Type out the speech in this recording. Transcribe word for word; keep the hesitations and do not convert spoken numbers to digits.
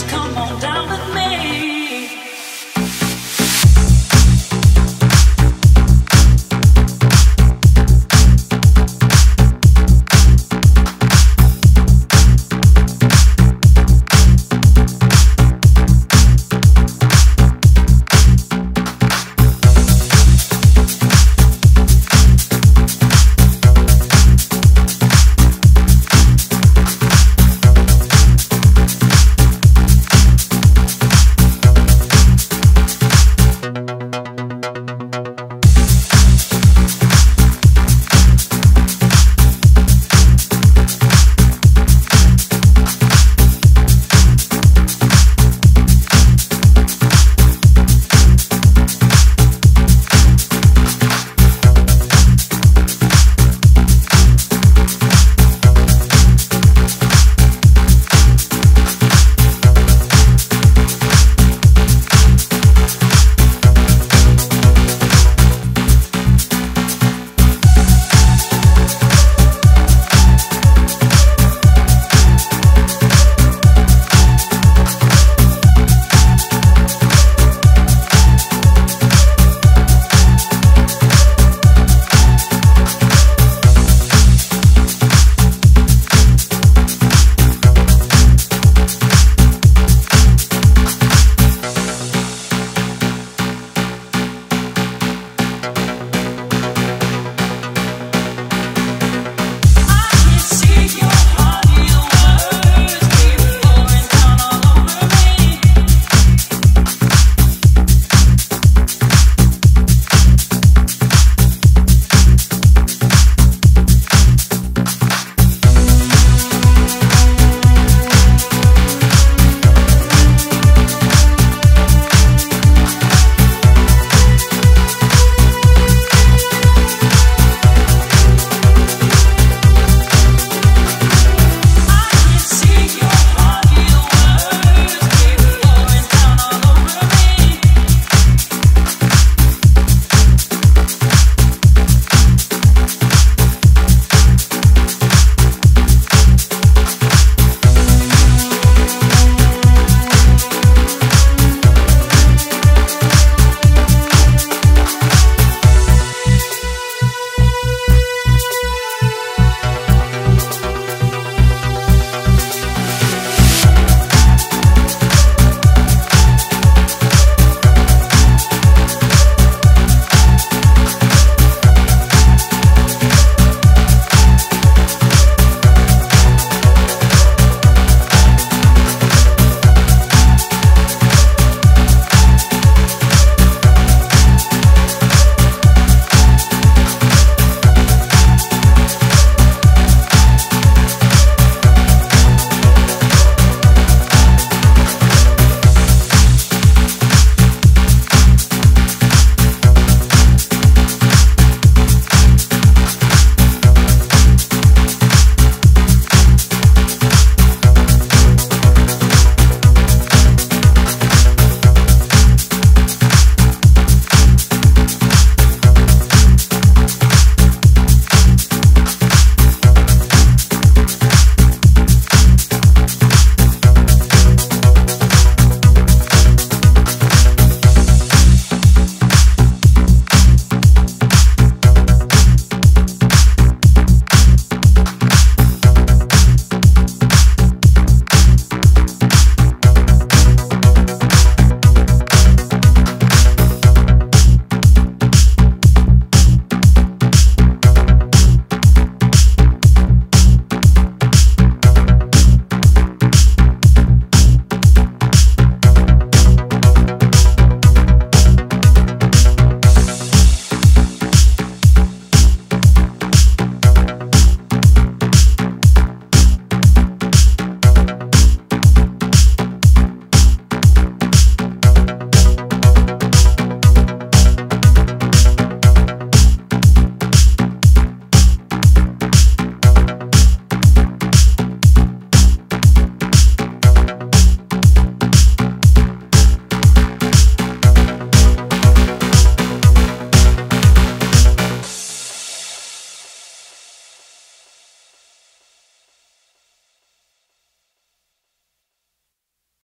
just come on down with me.